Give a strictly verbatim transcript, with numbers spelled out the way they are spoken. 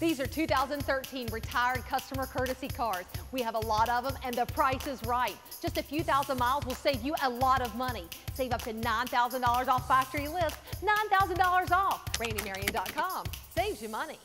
These are two thousand thirteen retired customer courtesy cars. We have a lot of them, and the price is right. Just a few thousand miles will save you a lot of money. Save up to nine thousand dollars off factory list, nine thousand dollars off. Randy Marion dot com saves you money.